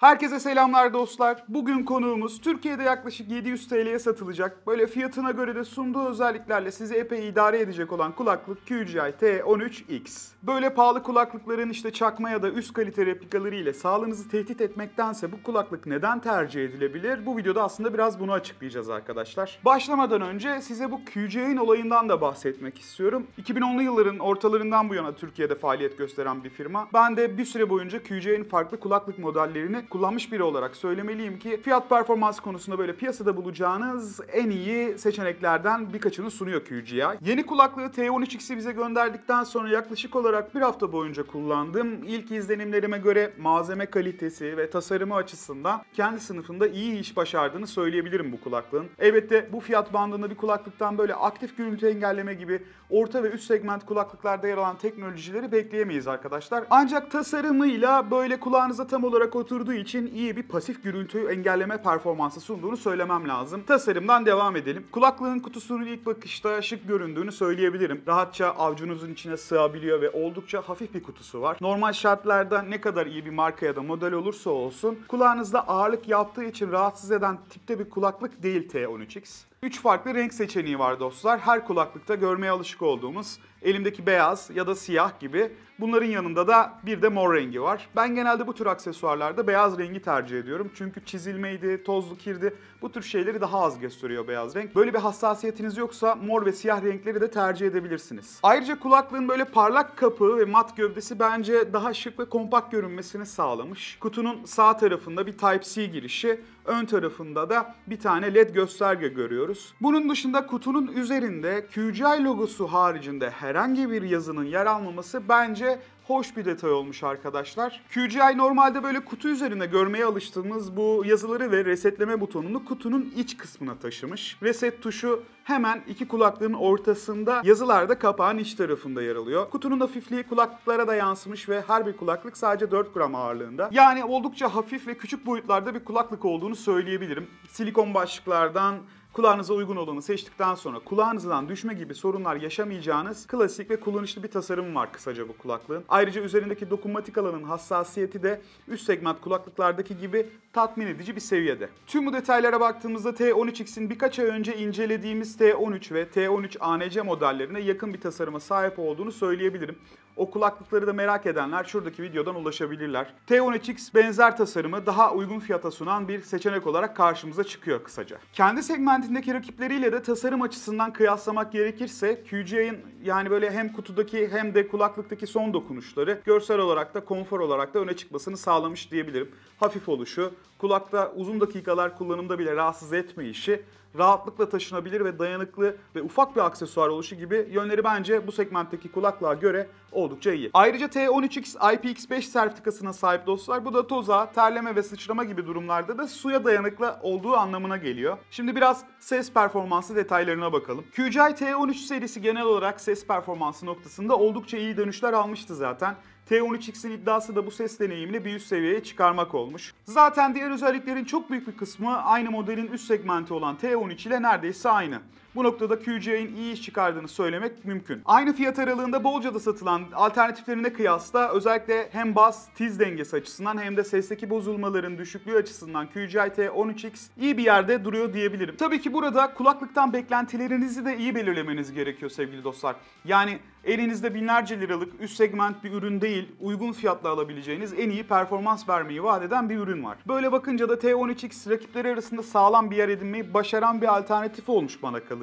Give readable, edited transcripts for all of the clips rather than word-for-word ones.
Herkese selamlar dostlar. Bugün konuğumuz Türkiye'de yaklaşık 700 TL'ye satılacak, böyle fiyatına göre de sunduğu özelliklerle sizi epey idare edecek olan kulaklık QCY T13X. Böyle pahalı kulaklıkların işte çakma ya da üst kalite replikaları ile sağlığınızı tehdit etmektense bu kulaklık neden tercih edilebilir? Bu videoda aslında biraz bunu açıklayacağız arkadaşlar. Başlamadan önce size bu QCY'nin olayından da bahsetmek istiyorum. 2010'lu yılların ortalarından bu yana Türkiye'de faaliyet gösteren bir firma. Ben de bir süre boyunca QCY'nin farklı kulaklık modellerini kullanmış biri olarak söylemeliyim ki fiyat performans konusunda böyle piyasada bulacağınız en iyi seçeneklerden birkaçını sunuyor QCY. Yeni kulaklığı T13X'i bize gönderdikten sonra yaklaşık olarak bir hafta boyunca kullandım. İlk izlenimlerime göre malzeme kalitesi ve tasarımı açısından kendi sınıfında iyi iş başardığını söyleyebilirim bu kulaklığın. Elbette bu fiyat bandında bir kulaklıktan böyle aktif gürültü engelleme gibi orta ve üst segment kulaklıklarda yer alan teknolojileri bekleyemeyiz arkadaşlar. Ancak tasarımıyla böyle kulağınıza tam olarak oturduğu için iyi bir pasif gürültü engelleme performansı sunduğunu söylemem lazım. Tasarımdan devam edelim. Kulaklığın kutusunun ilk bakışta şık göründüğünü söyleyebilirim. Rahatça avcunuzun içine sığabiliyor ve oldukça hafif bir kutusu var. Normal şartlarda ne kadar iyi bir marka ya da model olursa olsun kulağınızda ağırlık yaptığı için rahatsız eden tipte bir kulaklık değil T13X. 3 farklı renk seçeneği var dostlar. Her kulaklıkta görmeye alışık olduğumuz elimdeki beyaz ya da siyah gibi. Bunların yanında da bir de mor rengi var. Ben genelde bu tür aksesuarlarda beyaz rengi tercih ediyorum. Çünkü çizilmeydi, tozlu kirdi, bu tür şeyleri daha az gösteriyor beyaz renk. Böyle bir hassasiyetiniz yoksa mor ve siyah renkleri de tercih edebilirsiniz. Ayrıca kulaklığın böyle parlak kapı ve mat gövdesi bence daha şık ve kompakt görünmesini sağlamış. Kutunun sağ tarafında bir Type-C girişi, ön tarafında da bir tane LED gösterge görüyoruz. Bunun dışında kutunun üzerinde QCY logosu haricinde herhangi bir yazının yer almaması bence hoş bir detay olmuş arkadaşlar. QCY normalde böyle kutu üzerinde görmeye alıştığımız bu yazıları ve resetleme butonunu kutunun iç kısmına taşımış. Reset tuşu hemen iki kulaklığın ortasında, yazılarda kapağın iç tarafında yer alıyor. Kutunun hafifliği kulaklıklara da yansımış ve her bir kulaklık sadece 4 gram ağırlığında. Yani oldukça hafif ve küçük boyutlarda bir kulaklık olduğunu söyleyebilirim. Silikon başlıklardan kulağınıza uygun olanı seçtikten sonra kulağınızdan düşme gibi sorunlar yaşamayacağınız klasik ve kullanışlı bir tasarım var kısaca bu kulaklığın. Ayrıca üzerindeki dokunmatik alanın hassasiyeti de üst segment kulaklıklardaki gibi tatmin edici bir seviyede. Tüm bu detaylara baktığımızda T13X'in birkaç ay önce incelediğimiz T13 ve T13 ANC modellerine yakın bir tasarıma sahip olduğunu söyleyebilirim. O kulaklıkları da merak edenler şuradaki videodan ulaşabilirler. T13X benzer tasarımı daha uygun fiyata sunan bir seçenek olarak karşımıza çıkıyor kısaca. Kendi segmentindeki rakipleriyle de tasarım açısından kıyaslamak gerekirse QCY'nin yani böyle hem kutudaki hem de kulaklıktaki son dokunuşları görsel olarak da konfor olarak da öne çıkmasını sağlamış diyebilirim. Hafif oluşu, kulakta uzun dakikalar kullanımda bile rahatsız etmeyişi, rahatlıkla taşınabilir ve dayanıklı ve ufak bir aksesuar oluşu gibi yönleri bence bu segmentteki kulaklığa göre oldukça iyi. Ayrıca T13X IPX5 sertifikasına sahip dostlar. Bu da toza, terleme ve sıçrama gibi durumlarda da suya dayanıklı olduğu anlamına geliyor. Şimdi biraz ses performansı detaylarına bakalım. QCY T13 serisi genel olarak ses performansı noktasında oldukça iyi dönüşler almıştı zaten. T13X'in iddiası da bu ses deneyimini bir üst seviyeye çıkarmak olmuş. Zaten diğer özelliklerin çok büyük bir kısmı aynı modelin üst segmenti olan T13 ile neredeyse aynı. Bu noktada QCY'nin iyi iş çıkardığını söylemek mümkün. Aynı fiyat aralığında bolca da satılan alternatiflerine kıyasla özellikle hem bas-tiz dengesi açısından hem de sesteki bozulmaların düşüklüğü açısından QCY T13X iyi bir yerde duruyor diyebilirim. Tabii ki burada kulaklıktan beklentilerinizi de iyi belirlemeniz gerekiyor sevgili dostlar. Yani elinizde binlerce liralık üst segment bir ürün değil, uygun fiyatla alabileceğiniz en iyi performans vermeyi vaat eden bir ürün var. Böyle bakınca da T13X rakipleri arasında sağlam bir yer edinmeyi başaran bir alternatif olmuş bana kalırsa.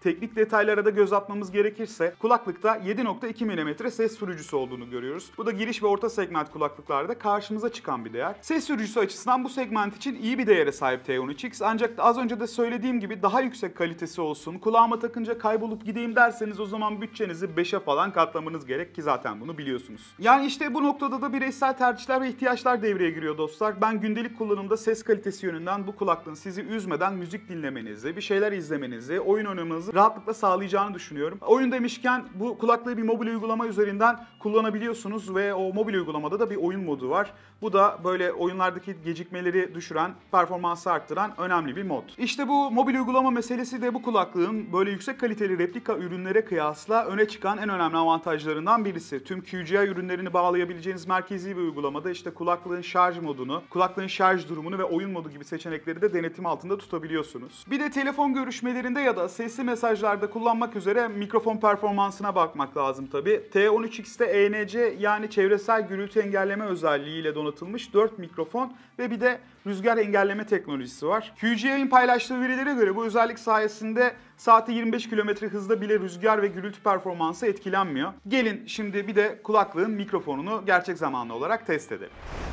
Teknik detaylara da göz atmamız gerekirse kulaklıkta 7.2 mm ses sürücüsü olduğunu görüyoruz. Bu da giriş ve orta segment kulaklıklarda karşımıza çıkan bir değer. Ses sürücüsü açısından bu segment için iyi bir değere sahip T13X. Ancak az önce de söylediğim gibi daha yüksek kalitesi olsun, kulağıma takınca kaybolup gideyim derseniz o zaman bütçenizi 5'e falan katlamanız gerek ki zaten bunu biliyorsunuz. Yani işte bu noktada da bireysel tercihler ve ihtiyaçlar devreye giriyor dostlar. Ben gündelik kullanımda ses kalitesi yönünden bu kulaklığın sizi üzmeden müzik dinlemenizi, bir şeyler izlemenizi, oyun oyun oynamanızı rahatlıkla sağlayacağını düşünüyorum. Oyun demişken bu kulaklığı bir mobil uygulama üzerinden kullanabiliyorsunuz ve o mobil uygulamada da bir oyun modu var. Bu da böyle oyunlardaki gecikmeleri düşüren, performansı arttıran önemli bir mod. İşte bu mobil uygulama meselesi de bu kulaklığın böyle yüksek kaliteli replika ürünlere kıyasla öne çıkan en önemli avantajlarından birisi. Tüm QCY ürünlerini bağlayabileceğiniz merkezi bir uygulamada işte kulaklığın şarj modunu, kulaklığın şarj durumunu ve oyun modu gibi seçenekleri de denetim altında tutabiliyorsunuz. Bir de telefon görüşmelerinde ya da sesli mesajlarda kullanmak üzere mikrofon performansına bakmak lazım tabi. T13X'te ENC yani çevresel gürültü engelleme özelliğiyle donatılmış 4 mikrofon ve bir de rüzgar engelleme teknolojisi var. QCY'in paylaştığı verilere göre bu özellik sayesinde saate 25 km hızda bile rüzgar ve gürültü performansı etkilenmiyor. Gelin şimdi bir de kulaklığın mikrofonunu gerçek zamanlı olarak test edelim.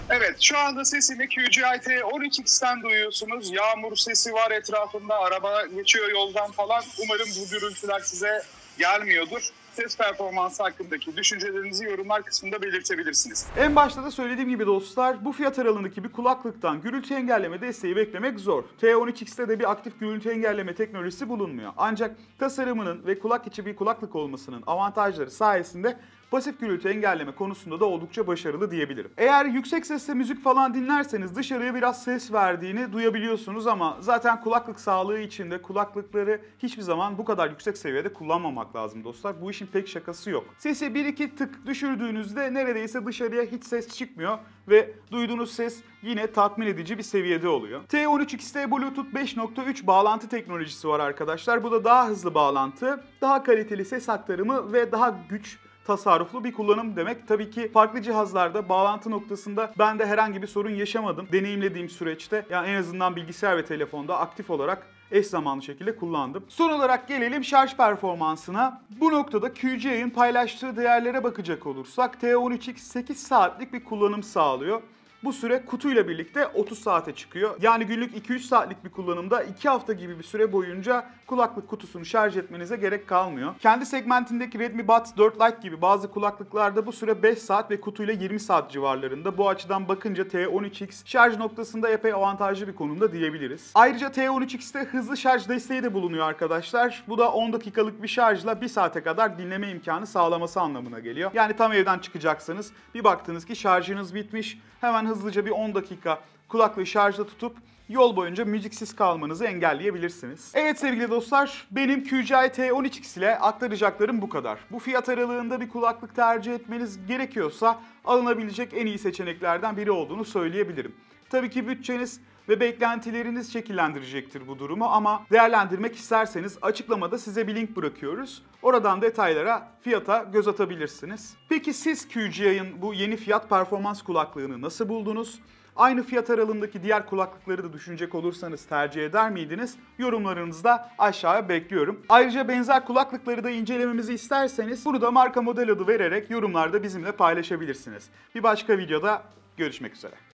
Evet, şu anda sesimi QCY T13X'ten duyuyorsunuz. Yağmur sesi var etrafında, araba geçiyor yoldan falan. Umarım bu gürültüler size gelmiyordur. Ses performansı hakkındaki düşüncelerinizi yorumlar kısmında belirtebilirsiniz. En başta da söylediğim gibi dostlar, bu fiyat aralığındaki bir kulaklıktan gürültü engelleme desteği beklemek zor. T13X'te de bir aktif gürültü engelleme teknolojisi bulunmuyor. Ancak tasarımının ve kulak içi bir kulaklık olmasının avantajları sayesinde pasif gürültü engelleme konusunda da oldukça başarılı diyebilirim. Eğer yüksek sesle müzik falan dinlerseniz dışarıya biraz ses verdiğini duyabiliyorsunuz ama zaten kulaklık sağlığı için de kulaklıkları hiçbir zaman bu kadar yüksek seviyede kullanmamak lazım dostlar. Bu işin pek şakası yok. Sesi 1-2 tık düşürdüğünüzde neredeyse dışarıya hiç ses çıkmıyor ve duyduğunuz ses yine tatmin edici bir seviyede oluyor. T13X'te Bluetooth 5.3 bağlantı teknolojisi var arkadaşlar. Bu da daha hızlı bağlantı, daha kaliteli ses aktarımı ve daha güç tasarruflu bir kullanım demek. Tabii ki farklı cihazlarda bağlantı noktasında ben de herhangi bir sorun yaşamadım deneyimlediğim süreçte. Yani en azından bilgisayar ve telefonda aktif olarak eş zamanlı şekilde kullandım. Son olarak gelelim şarj performansına. Bu noktada QCY'in paylaştığı değerlere bakacak olursak T13X 8 saatlik bir kullanım sağlıyor. Bu süre kutuyla birlikte 30 saate çıkıyor. Yani günlük 2-3 saatlik bir kullanımda 2 hafta gibi bir süre boyunca kulaklık kutusunu şarj etmenize gerek kalmıyor. Kendi segmentindeki Redmi Buds 4 Lite gibi bazı kulaklıklarda bu süre 5 saat ve kutuyla 20 saat civarlarında. Bu açıdan bakınca T13X şarj noktasında epey avantajlı bir konumda diyebiliriz. Ayrıca T13X'te hızlı şarj desteği de bulunuyor arkadaşlar. Bu da 10 dakikalık bir şarjla 1 saate kadar dinleme imkanı sağlaması anlamına geliyor. Yani tam evden çıkacaksanız bir baktınız ki şarjınız bitmiş. Hemen hızlıca bir 10 dakika kulaklığı şarjda tutup yol boyunca müziksiz kalmanızı engelleyebilirsiniz. Evet sevgili dostlar, benim QCY T13X ile aktaracaklarım bu kadar. Bu fiyat aralığında bir kulaklık tercih etmeniz gerekiyorsa alınabilecek en iyi seçeneklerden biri olduğunu söyleyebilirim. Tabii ki bütçeniz ve beklentileriniz şekillendirecektir bu durumu ama değerlendirmek isterseniz açıklamada size bir link bırakıyoruz. Oradan detaylara, fiyata göz atabilirsiniz. Peki siz QCY'in bu yeni fiyat performans kulaklığını nasıl buldunuz? Aynı fiyat aralığındaki diğer kulaklıkları da düşünecek olursanız tercih eder miydiniz? Yorumlarınızı da aşağıya bekliyorum. Ayrıca benzer kulaklıkları da incelememizi isterseniz bunu da marka model adı vererek yorumlarda bizimle paylaşabilirsiniz. Bir başka videoda görüşmek üzere.